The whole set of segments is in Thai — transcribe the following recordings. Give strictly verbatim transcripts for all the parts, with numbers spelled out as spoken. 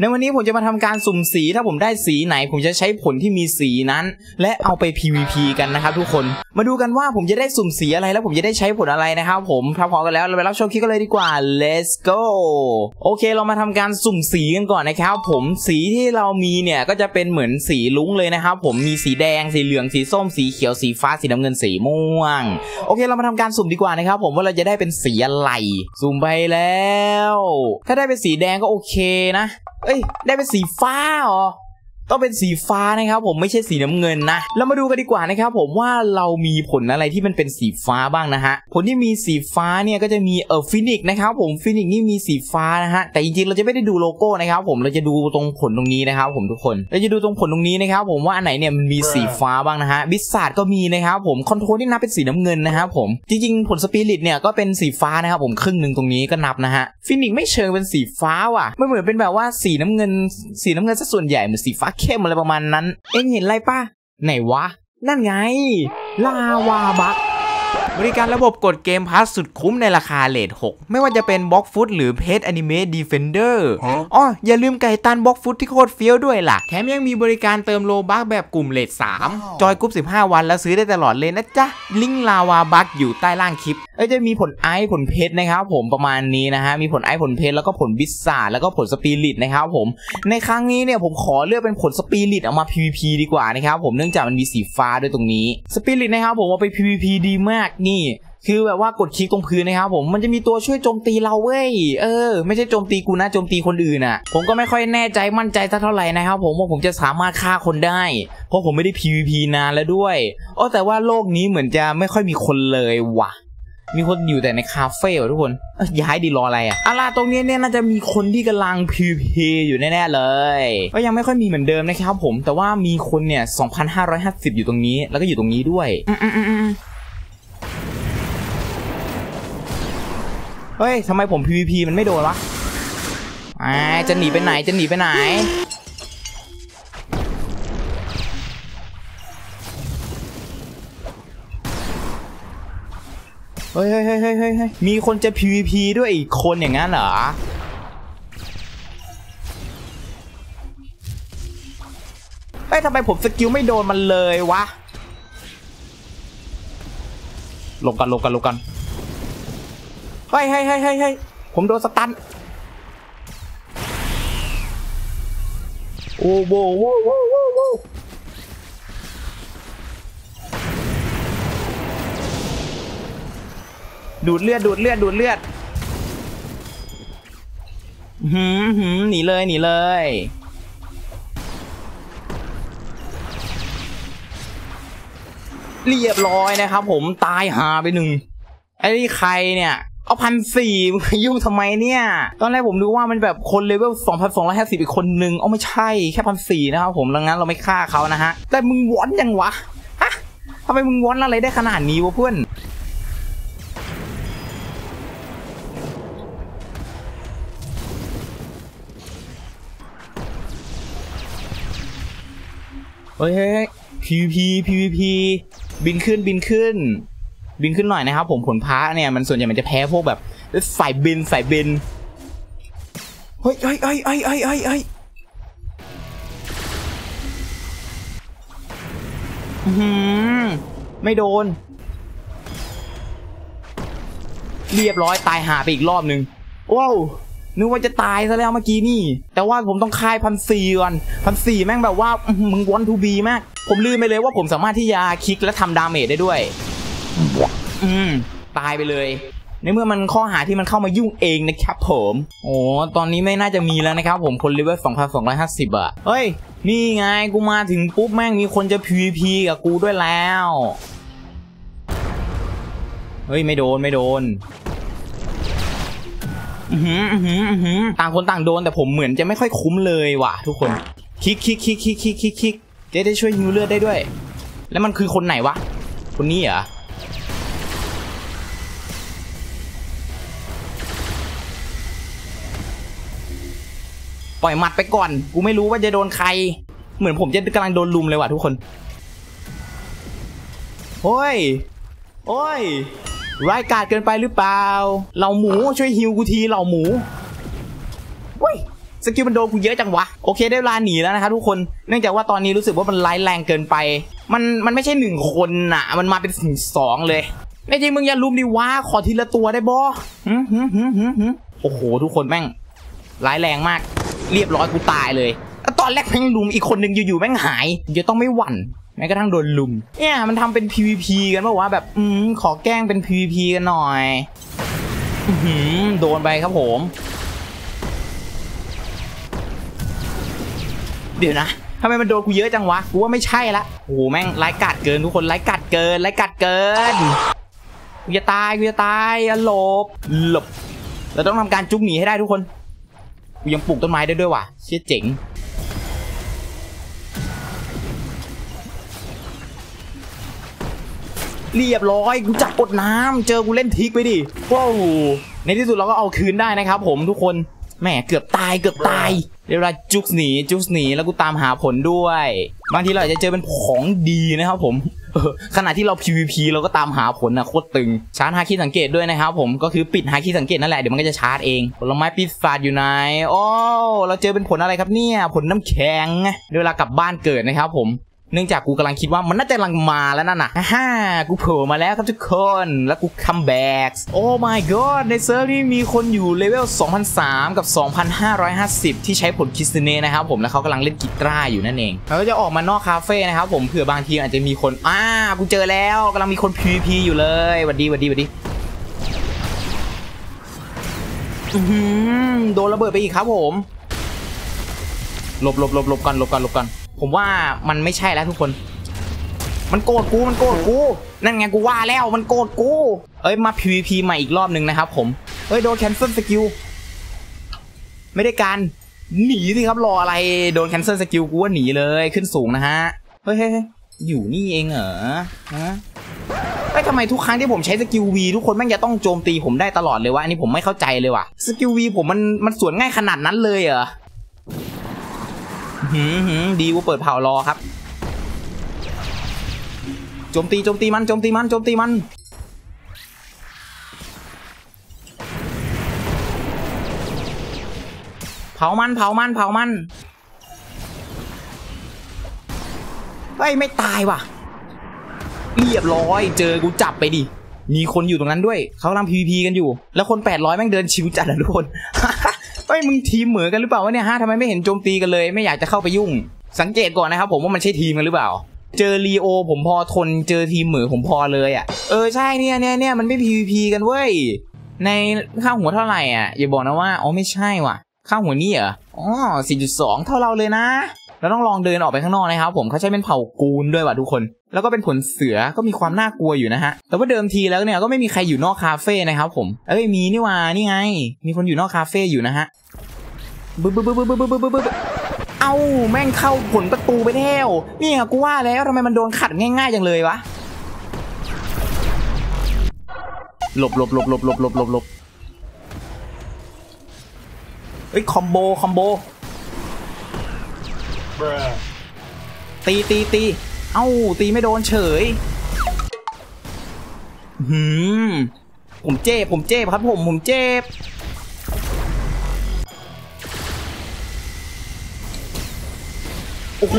ในวันนี้ผมจะมาทำการสุ่มสีถ้าผมได้สีไหนผมจะใช้ผลที่มีสีนั้นและเอาไป พี วี พี กันนะครับทุกคนมาดูกันว่าผมจะได้สุ่มสีอะไรแล้วผมจะได้ใช้ผลอะไรนะครับผมถ้าพร้อมกันแล้วเราไปรับชมคลิปกันเลยดีกว่า let's go โอเคเรามาทำการสุ่มสีกันก่อนนะครับผมสีที่เรามีเนี่ยก็จะเป็นเหมือนสีลุ้งเลยนะครับผมมีสีแดงสีเหลืองสีส้มสีเขียวสีฟ้าสีน้ำเงินสีม่วงโอเคเรามาทำการสุ่มดีกว่านะครับผมว่าเราจะได้เป็นสีอะไรสุ่มไปแล้วถ้าได้เป็นสีแดงก็โอเคนะเอ้ยได้เป็นสีฟ้าเหรอต้องเป็นสีฟ้านะครับผมไม่ใช่สีน้ำเงินนะเรามาดูกันดีกว่านะครับผมว่าเรามีผลอะไรที่มันเป็นสีฟ้าบ้างนะฮะผลที่มีสีฟ้าเนี่ยก็จะมีเออฟินิกนะครับผมฟินิกนี่มีสีฟ้านะฮะแต่จริงๆเราจะไม่ได้ดูโลโก้นะครับผมเราจะดูตรงผลตรงนี้นะครับผมทุกคนเราจะดูตรงผลตรงนี้นะครับผมว่าอันไหนเนี่ยมันมีสีฟ้าบ้างนะฮะบิสซาร์ดก็มีนะครับผมคอนโทรลที่นับเป็นสีน้ำเงินนะครับผมจริงๆผลสปิริตเนี่ยก็เป็นสีฟ้านะครับผมครึ่งหนึ่งตรงนี้ก็นับนะฮะฟินิกไม่เชิงเป็นสีฟ้าว่ะไม่เหมือนเป็นแบบว่าสีน้ำเงินสีน้ำเงินซะส่วนใหญ่เหมือนสีฟ้าเข้มอะไรประมาณนั้นเอ็งเห็นไรป่ะไหนวะนั่นไงลาวาบักบริการระบบกดเกมพาสสุดคุ้มในราคาเลทหกไม่ว่าจะเป็นบล็อกฟุตหรือเพจแอนิเมะดีเฟนเดอร์อ๋ออย่าลืมไก่ตันบล็อกฟุตที่โคตรเฟี้ยวด้วยล่ะแถมยังมีบริการเติมโลบักแบบกลุ่มเลทสามจอยกรุ๊ปสิบห้าวันแล้วซื้อได้ตลอดเลยนะจ๊ะลิงก์ลาวาบักอยู่ใต้ล่างคลิปเอ้ยจะมีผลไอผลเพชรนะครับผมประมาณนี้นะฮะมีผลไอผลเพชรแล้วก็ผลบิสซ่าแล้วก็ผลสปิริตนะครับผมในครั้งนี้เนี่ยผมขอเลือกเป็นผลสปิริตเอามา พี วี พี ดีกว่านะครับผมเนื่องจากมันมีสีฟ้าด้วยตรงนี้สปิริตนะครับผมเอาไป พี วี พี ดีมากนี่คือแบบว่ากดคลิกตรงพื้นนะครับผมมันจะมีตัวช่วยโจมตีเราเว้ยเออไม่ใช่โจมตีกูนะโจมตีคนอื่นอ่ะผมก็ไม่ค่อยแน่ใจมั่นใจเท่าไหร่นะครับผมว่าผมจะสามารถฆ่าคนได้เพราะผมไม่ได้ พี วี พี นานแล้วด้วยอ๋อแต่ว่าโลกนี้เหมือนจะไม่ค่อยมีคนเลยว่ะมีคนอยู่แต่ในคาเฟ่ทุกคนย้ายดีรออะไรอ่ะอะล่ะตรงนี้เนี่ยน่าจะมีคนที่กำลัง พี วี พี อยู่แน่ๆเลยก็ยังไม่ค่อยมีเหมือนเดิมนะครับผมแต่ว่ามีคนเนี่ย สองพันห้าร้อยห้าสิบ อยู่ตรงนี้แล้วก็อยู่ตรงนี้ด้วยเฮ้ยทำไมผม พี วี พี มันไม่โดนวะอ่าจะหนีไปไหนจะหนีไปไหนเฮ้ยๆๆๆมีคนจะ พี วี พี ด้วยอีกคนอย่างงั้นเหรอเฮ้ยทำไมผมสกิลไม่โดนมันเลยวะลงกันลงกันลงกันเฮ้ยเฮ้ยเฮ้ยเฮ้ยผมโดนสตันโอ้โหโว้โว้โว้โว้ดูดเลือดดูดเลือดดูดเลือดหืมหืมหนีเลยหนีเลยเรียบร้อยนะครับผมตายหาไปหนึ่งไอ้นี่ใครเนี่ยเอาพันสี่ยุ่งทำไมเนี่ยตอนแรกผมรู้ว่ามันแบบคนเลเวลสองพันสองร้อยห้าสิบอีกคนนึงเอาไม่ใช่แค่พันสี่นะครับผมดังนั้นเราไม่ฆ่าเขานะฮะแต่มึงวอนยังวะฮะทำไมมึงวอนอะไรได้ขนาดนี้วะเพื่อนเฮ้ย พี วี พี พี วี พี บินขึ้นบินขึ้นบินขึ้นหน่อยนะครับผมผลพ้าเนี่ยมันส่วนใหญ่มันจะแพ้พวกแบบสายบินสายบินเฮ้ยเฮ้ยเฮ้ยเฮ้ยเฮ้ยเฮ้ยไม่โดนเรียบร้อยตายหาไปอีกรอบนึงว้าวนึกว่าจะตายซะแล้วเมื่อกี้นี่แต่ว่าผมต้องค่ายพันสี่ก่อนพันสี่แม่งแบบว่ามึงวอนทูบีมากผมลืมไปเลยว่าผมสามารถที่จะคลิกและทำดาเมจได้ด้วยอืมตายไปเลยในเมื่อมันข้อหาที่มันเข้ามายุ่งเองนะครับผมโอ้ตอนนี้ไม่น่าจะมีแล้วนะครับผมคนเลเวล สองพันสองร้อยห้าสิบ อ่ะเฮ้ยนี่ไงกูมาถึงปุ๊บแม่งมีคนจะ พี วี พี กับกูด้วยแล้วเฮ้ยไม่โดนไม่โดนต่างคนต่างโดนแต่ผมเหมือนจะไม่ค่อยคุ้มเลยว่ะทุกคนคลิกคลิกคลิกคลิกคลิกคลิกคลิกจะได้ช่วยฮิวเลือดได้ด้วยแล้วมันคือคนไหนวะคนนี้เหรอปล่อยหมัดไปก่อนกูไม่รู้ว่าจะโดนใครเหมือนผมจะกำลังโดนลุมเลยว่ะทุกคนโอ้ยโอ้ยร้ายกาจเกินไปหรือเปล่าเหล่าหมูช่วยฮิวกูทีเหล่าหมูเว้ย สกิลมันโดนกูเยอะจังวะโอเคได้เวลาหนีแล้วนะครับทุกคนเนื่องจากว่าตอนนี้รู้สึกว่ามันร้ายแรงเกินไปมันมันไม่ใช่หนึ่งคนน่ะมันมาเป็นถึงสองเลยไอ้จริงมึงอย่าลุมดิวะขอทีละตัวได้บ่หึหึหึหึหึโอ้โหทุกคนแม่งร้ายแรงมากเรียบร้อยกูตายเลยตอนแรกแม่งลุมอีกคนหนึ่งอยู่ๆแม่งหายเดี๋ยวต้องไม่หวั่นแม้กระทั่งโดนลุมเนี่ยมันทำเป็น พี วี พี กันป่าววะแบบอืมขอแกล้งเป็น พี วี พี กันหน่อยอืมโดนไปครับผมเดี๋ยวนะทำไมมันโดนกูเยอะจังวะกูว่าไม่ใช่ละโอ้โหแม่งไร้กัดเกินทุกคนไร้กัดเกินไร้กัดเกินกูจะตายกูจะตายหลบหลบเราต้องทำการจุกหนีให้ได้ทุกคนกูยังปลูกต้นไม้ได้ด้วยว่ะเชี่ยเจ๋งเรียบร้อยกูจับกดน้ำเจอกูเล่นทิกไปดิว้าวในที่สุดเราก็เอาคืนได้นะครับผมทุกคนแหมเกือบตายเกือบตายเดี๋ยวเราจุกหนีจุกหนีแล้วกูตามหาผลด้วยบางทีเราอาจจะเจอเป็นของดีนะครับผมขณะที่เรา พี วี พี เราก็ตามหาผลนะโคตรตึงชาร์จฮาคิสังเกตด้วยนะครับผมก็คือปิดฮาคิสังเกตนั่นแหละเดี๋ยวมันก็จะชาร์จเองผลไม้ปีศาจอยู่ไหนโอ้เราเจอเป็นผลอะไรครับเนี่ยผลน้ำแข็งเวลากลับบ้านเกิดนะครับผมเนื่องจากกูกำลังคิดว่ามันน่าจะกำลังมาแล้วนั่นน่ะฮ่ากูเผลอมาแล้วครับทุกคนแล้วกูคัมแบ็กโอ้ my god ในเซิร์ฟนี้มีคนอยู่เลเวล สองพันสาม กับ สองพันห้าร้อยห้าสิบ ที่ใช้ผลคิสเน่นะครับผมแล้วเขากำลังเล่นกีตาร์อยู่นั่นเองแล้วก็จะออกมานอกคาเฟ่นะครับผมเผื่อบางทีอาจจะมีคนอ้ากูเจอแล้วกำลังมีคน พี วี พี อยู่เลยหวัดดีหวัดดีหวัดดีอืมโดนระเบิดไปอีกครับผมหลบหลบหลบหลบกันหลบกันหลบกันผมว่ามันไม่ใช่แล้วทุกคนมันโกรธกูมันโกรธกูนั่นไงกูว่าแล้วมันโกรธกูเอ้ยมา พี วี พี ใหม่อีกรอบหนึ่งนะครับผมเอ้ยโดนแคนเซิลสกิลไม่ได้การหนีสิครับรออะไรโดนแคนเซิลสกิลกูว่าหนีเลยขึ้นสูงนะฮะเฮ้ยอยู่นี่เองเหรอฮะไอ้ทำไมทุกครั้งที่ผมใช้สกิล วี ทุกคนแม่งจะต้องโจมตีผมได้ตลอดเลยวะอันนี้ผมไม่เข้าใจเลยว่ะสกิล วี ผมมันมันสวนง่ายขนาดนั้นเลยเหรอหืมดีว่าเปิดเผารอครับโจมตีโจมตีมันโจมตีมันโจมตีมันเผามันเผามันเผามันเฮ้ยไม่ตายว่ะเรียบร้อยเจอกูจับไปดิมีคนอยู่ตรงนั้นด้วยเขากำลัง พี วี พี กันอยู่แล้วคนแปดร้อยแม่งเดินชิวจัดนะทุกคนเอ้ยมึงทีมเหมือนกันหรือเปล่าวะเนี่ยฮะทำไมไม่เห็นโจมตีกันเลยไม่อยากจะเข้าไปยุ่งสังเกตก่อนนะครับผมว่ามันใช่ทีมกันหรือเปล่าเจอลีโอผมพอทนเจอทีมเหมือผมพอเลยอ่ะเออใช่เนี่ยเนี่ยเนี่ยมันไม่ พี วี พี กันเว้ยในค่าหัวเท่าไหร่อ่ะอย่าบอกนะว่าอ๋อไม่ใช่ว่ะค่าหัวนี่เหรออ๋อ สี่จุดสอง เท่าเราเลยนะเราต้องลองเดินออกไปข้างนอกนะครับผมเขาใช้เป็นเผ่ากูนด้วยว่ะทุกคนแล้วก็เป็นผลเสือก็มีความน่ากลัวอยู่นะฮะแต่ว่าเดิมทีแล้วเนี่ยก็ไม่มีใครอยู่นอกคาเฟ่นะครับผมเอ้ยมีนี่ว่านี่ไงมีคนอยู่นอกคาเฟ่อยู่นะฮะบึ๊บบึ๊บบึ๊บบึ๊บบึ๊บบึ๊บบึ๊บเอ้าแม่งเข้าผลประตูไปแล้วนี่กูว่าแล้วทำไมมันโดนขัดง่ายๆจังเลยวะหลบหลบหลบหลบหลบหลบหลบหลบเฮ้ยคอมโบคอมโบตีตีตีเอ้าตีไม่โดนเฉยหืมผมเจ็บผมเจ็บครับผมผมเจ็บโอ้โห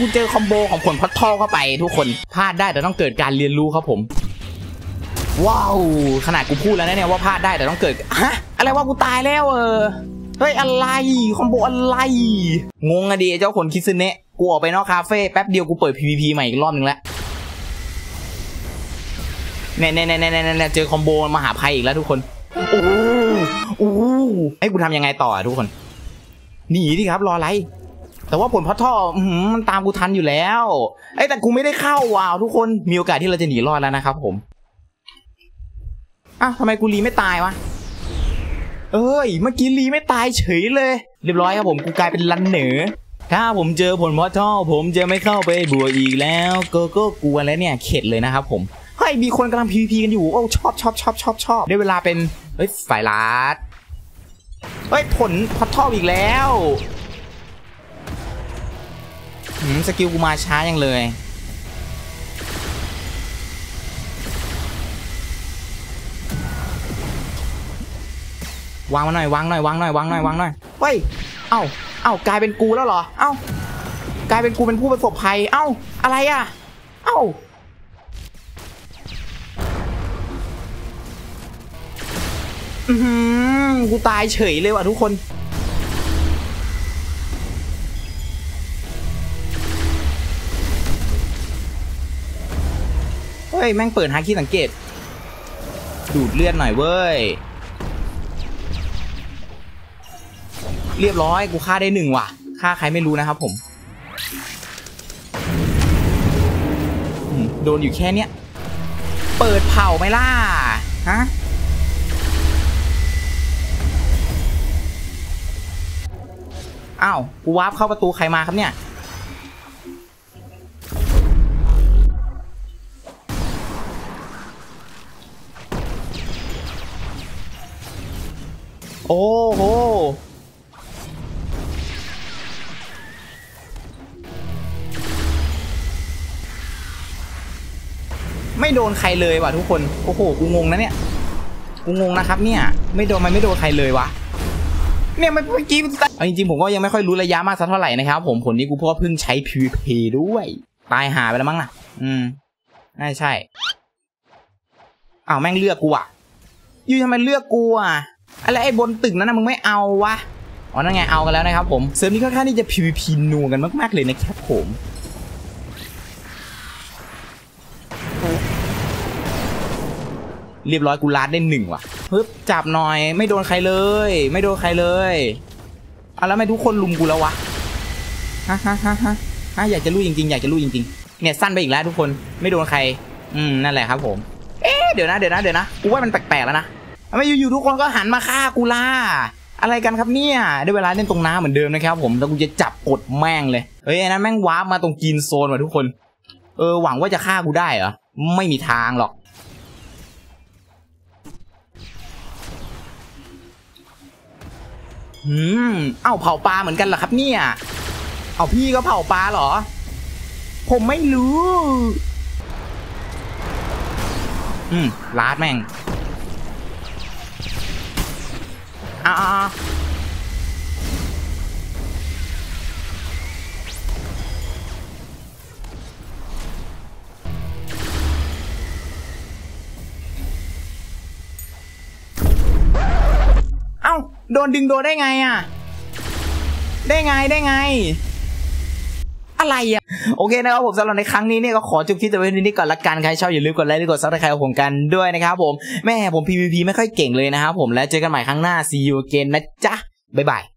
คุณเจอคอมโบของผลพัดท่อเข้าไปทุกคนพลาดได้แต่ต้องเกิดการเรียนรู้ครับผมว้าวขนาดกูพูดแล้วนะเนี่ยว่าพลาดได้แต่ต้องเกิดฮะอะไรว่ากูตายแล้วเออเฮ้ยอะไรคอมโบอะไรงงอะดิเจ้าคนคิซึเนะกูออกไปนอกคาเฟ่แป๊บเดียวกูเปิด พี วี พี ใหม่อีกรอบหนึ่งแล้วแน่แน่แน่แน่แน่เจอคอมโบมหาภัยอีกแล้วทุกคนโอ้โหไอ้กูทำยังไงต่อทุกคนหนีดิครับรออะไรแต่ว่าผลพัดท่อมันตามกูทันอยู่แล้วไอ้แต่กูไม่ได้เข้าว้าวทุกคนมีโอกาสที่เราจะหนีรอดแล้วนะครับผมอ้าวทำไมกูรีไม่ตายวะเอ้ยเมื่อกี้รีไม่ตายเฉยเลยเรียบร้อยครับผมกูกลายเป็นลันเหนือถ้าผมเจอผลพัดท่อผมจะไม่เข้าไปบัวอีกแล้วก็ก็กลัวแล้วเนี่ยเข็ดเลยนะครับผมเฮ้ยมีคนกำลัง พี วี พี กันอยู่โอ้ชอบชอบชอบชอบชอบได้เวลาเป็นเฮ้ยฝ่ายลัดเฮ้ยผลพัดท่ออีกแล้วสกิลกูมาช้ายังเลยวางมาหน่อยวางหน่อยวางหน่อยวางหน่อยวางหน่อยเฮ้ย เอ้าเอ้ากลายเป็นกูแล้วเหรอเอ้ากลายเป็นกูเป็นผู้ประสบภัยเอ้าอะไรอ่ะเอ้าอืมกูตายเฉยเลยว่ะทุกคนเฮ้ยแม่งเปิดหาคีย์สังเกตดูดเลือดหน่อยเว้ยเรียบร้อยกูฆ่าได้หนึ่งว่ะฆ่าใครไม่รู้นะครับผมโดนอยู่แค่เนี้ยเปิดเผาไหมล่ะฮะอ้าวกูวาร์ปเข้าประตูใครมาครับเนี่ยโอ้โหไม่โดนใครเลยว่ะทุกคนโอ้โหกูงงนะเนี่ยกูงงนะครับเนี่ยไม่โดนมันไม่โดนใครเลยวะเนี่ยมันเมื่อกี้จริงๆผมก็ยังไม่ค่อยรู้ระยะมากสักเท่าไหร่นะครับผมผลนี้กูเพราะเพิ่งใช้ พี วี พี ด้วยตายหาไปแล้วมั้งนะอืมน่าใช่อ้าวแม่งเลือกกูอ่ะยูทำไมเลือกกูอ่ะอะไรไอ้บนตึกนั้นนะมึงไม่เอาวะอ๋อนั่นไงเอากันแล้วนะครับผมเซิร์ฟนี้ค่อนข้างที่จะ พี วี พี นัวกันมากๆเลยนะครับผมเรียบร้อยกูลาดได้หนึ่งว่ะฮึบจับหน่อยไม่โดนใครเลยไม่โดนใครเลยเอาแล้วไม่ทุกคนลุมกูแล้ววะฮ่าฮ่าฮ่าฮ่าอยากจะรู้จริงๆอยากจะรู้จริงๆเนี่ยสั้นไปอีกแล้วทุกคนไม่โดนใครอืมนั่นแหละครับผมเอ๊ะเดี๋ยวนะเดี๋ยวนะเดี๋ยวนะกูว่ามันแปลกๆแล้วนะไม่อยู่ๆทุกคนก็หันมาฆ่ากูล่าอะไรกันครับเนี่ยได้เวลาเล่นตรงน้ำเหมือนเดิมนะครับผมแล้วกูจะจับกดแม่งเลยเฮ้ยนั้นแม่งว้ามาตรงกินโซนว่ะทุกคนเออหวังว่าจะฆ่ากูได้เหรอไม่มีทางหรอกอืมเอ้าเผาปลาเหมือนกันเหรอครับเนี่ยเอาพี่ก็เผาปลาเหรอผมไม่รู้อืมลาดแม่งอ่าเอ้าโดนดึงโดนได้ไงอ่ะได้ไงได้ไงอะไรอ่ะโอเคนะครับผมสำหรับในครั้งนี้เนี่ยก็ขอจบคลิปแต่ไว้นี้ก่อนละกันใครชอบอย่าลืมกดไลค์หรือกดซับสไครป์ของกันด้วยนะครับผมแม่ผม พี วี พี ไม่ค่อยเก่งเลยนะครับผมแล้วเจอกันใหม่ครั้งหน้า ซี ยู เอเกน นะจ๊ะบ๊ายบาย